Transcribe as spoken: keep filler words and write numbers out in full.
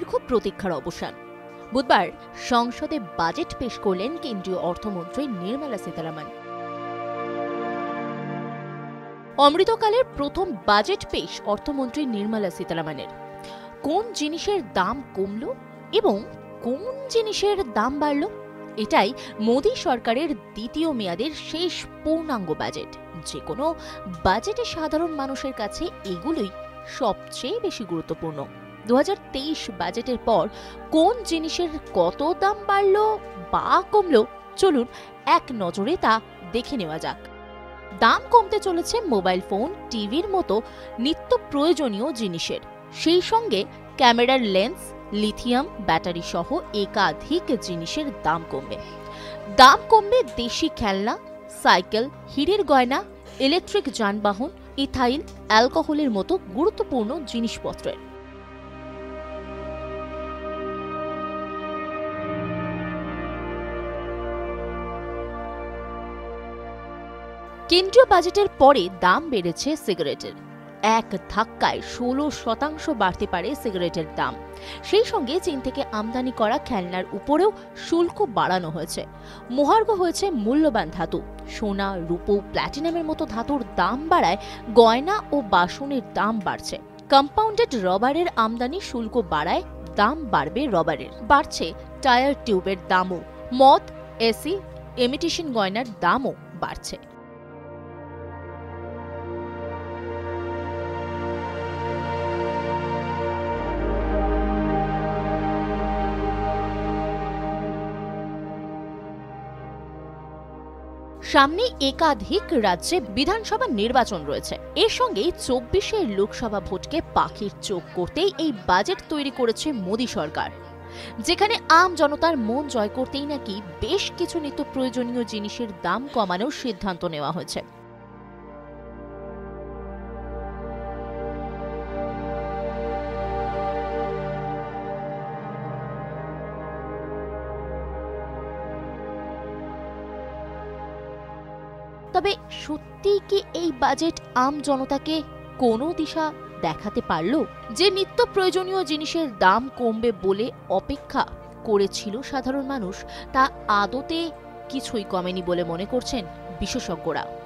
দীর্ঘ প্রতীক্ষার অবসান। বুধবার সংসদে বাজেট পেশ করলেন কেন্দ্রীয় অর্থমন্ত্রী নির্মলা সীতারামন। অমৃতকালের প্রথম বাজেট পেশ অর্থমন্ত্রী নির্মলা সীতারামনের। কোন জিনিসের দাম কমল এবং কোন জিনিসের দাম বাড়ল, এটাই মোদী সরকারের দ্বিতীয় মেয়াদের শেষ পূর্ণাঙ্গ বাজেট। যে কোনো বাজেটে সাধারণ মানুষের কাছে এগুলোই সবচেয়ে বেশি গুরুত্বপূর্ণ। দু হাজার তেইশ বাজেটের পর কোন জিনিসের কত দাম বাড়ল বা কমল, চলুন এক নজরে তা দেখে নেওয়া যাক। দাম কমতে চলেছে মোবাইল ফোন, টিভির মতো নিত্য প্রয়োজনীয় জিনিসের। সেই সঙ্গে ক্যামেরার লেন্স, লিথিয়াম ব্যাটারি সহ একাধিক জিনিসের দাম কমবে। দাম কমবে দেশি খেলনা, সাইকেল, হীরের গয়না, ইলেকট্রিক যানবাহন, ইথাইল, অ্যালকোহলের মতো গুরুত্বপূর্ণ জিনিসপত্রের। কেন্দ্রীয় বাজেটের পরে দাম বেড়েছে সিগারেটের। এক ধাক্কায় ষোলো শতাংশ বাড়তে পারে সিগারেটের দাম। সেই সঙ্গে চীন থেকে আমদানি করা খেলনার উপরেও শুল্ক বাড়ানো হয়েছে। মহার্ঘ হয়েছে মূল্যবান ধাতু। সোনা, রূপো, প্ল্যাটিনামের মতো ধাতুর দাম বাড়ায় গয়না ও বাসনের দাম বাড়ছে। কম্পাউন্ডেড রবারের আমদানি শুল্ক বাড়ায় দাম বাড়বে রবারের। বাড়ছে টায়ার টিউবের দামও। মদ, এসি, ইমিটেশন গয়নার দামও বাড়ছে। সামনে একাধিক রাজ্যে বিধানসভা নির্বাচন রয়েছে। এর সঙ্গে চব্বিশের লোকসভা ভোটকে পাখির চোখ করতেই এই বাজেট তৈরি করেছে মোদী সরকার, যেখানে আম জনতার মন জয় করতেই নাকি বেশ কিছু নিত্য প্রয়োজনীয় জিনিসের দাম কমানোর সিদ্ধান্ত নেওয়া হয়েছে। তবে সত্যি কি এই বাজেট আম জনতাকে কোনো দিশা দেখাতে পারল? যে নিত্য প্রয়োজনীয় জিনিসের দাম কমবে বলে অপেক্ষা করেছিল সাধারণ মানুষ, তা আদতে কিছুই কমেনি বলে মনে করছেন বিশেষজ্ঞরা।